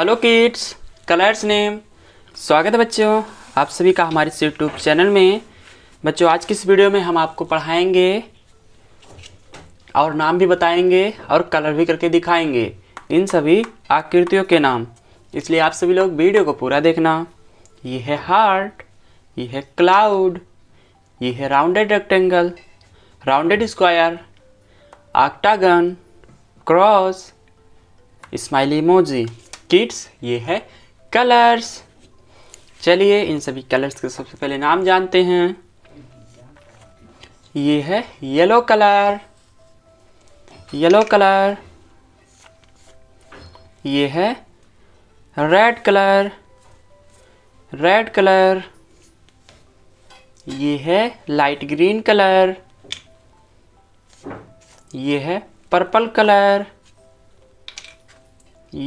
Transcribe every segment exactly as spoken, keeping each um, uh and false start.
Hello kids, colours name. स्वागत है बच्चों आप सभी का हमारे यूट्यूब चैनल में। बच्चों आज की इस वीडियो में हम आपको पढ़ाएंगे और नाम भी बताएंगे और कलर भी करके दिखाएंगे इन सभी आकृतियों के नाम, इसलिए आप सभी लोग वीडियो को पूरा देखना। ये है हार्ट, ये है क्लाउड, ये है rounded rectangle, rounded square, octagon, cross, smiley emoji. Kids ये है कलर्स। चलिए इन सभी कलर्स के सबसे पहले नाम जानते हैं। ये है येलो कलर, येलो कलर। ये है रेड कलर, रेड कलर। ये है लाइट ग्रीन कलर। ये है पर्पल कलर।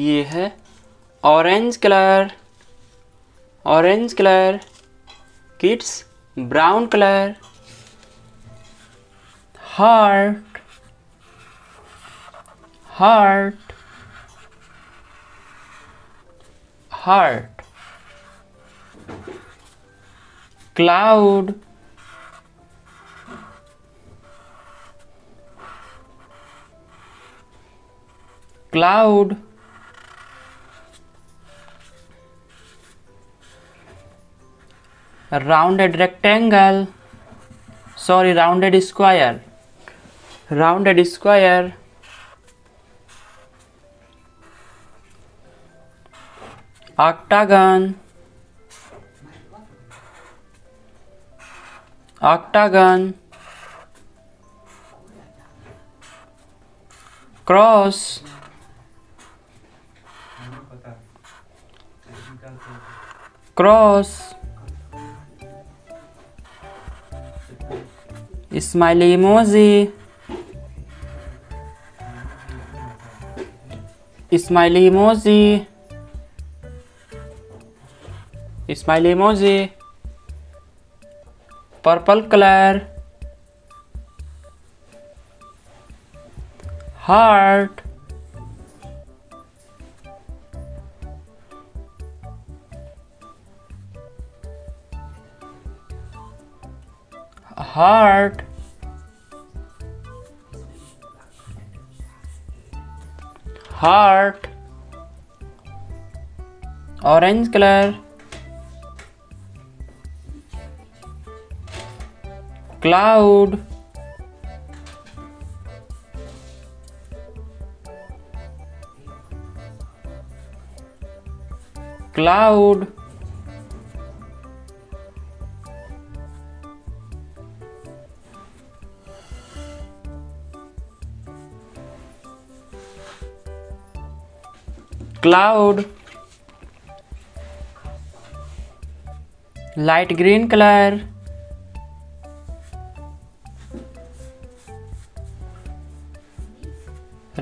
ये है orange colour, orange colour. Kids brown colour, heart, heart, heart. Cloud, cloud. Rounded rectangle, sorry rounded square, rounded square. Octagon, octagon. Cross, cross. Smiley emoji, smiley emoji, smiley emoji. Purple colour, heart, heart. Heart. Orange colour, cloud, cloud. Cloud. Light green colour,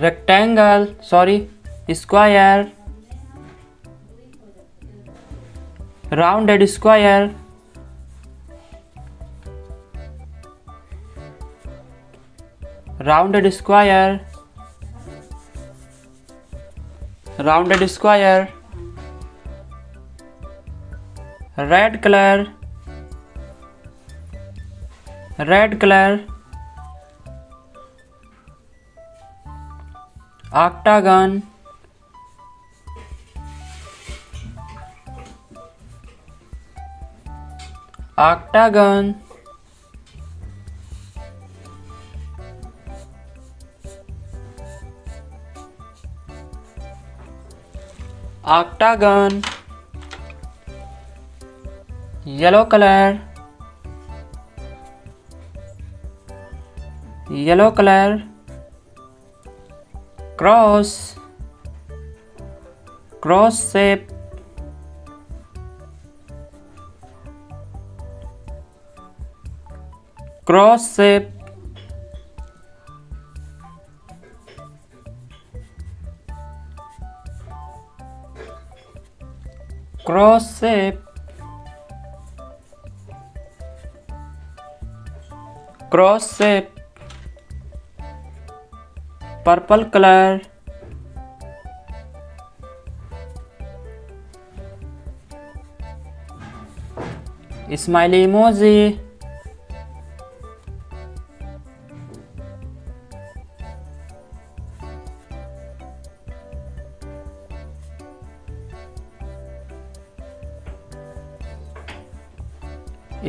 rectangle, sorry square, rounded square. Rounded square, rounded square. Red colour, red colour. Octagon, octagon. Octagon. Yellow colour, yellow colour. Cross, cross shape, cross shape. Cross shape, cross shape. Purple colour, smiley emoji,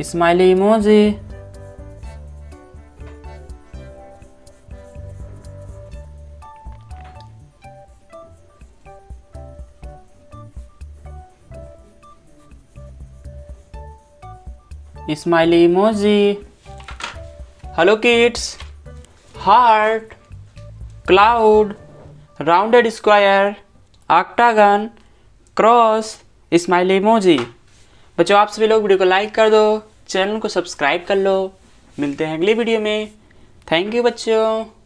smiley emoji, smiley emoji. Hello kids, heart, cloud, rounded square, octagon, cross, smiley emoji. बच्चों आप सभी लोग video को like कर दो, channel को subscribe कर लो। मिलते हैं अगली वीडियो में। थैंक यू बच्चों।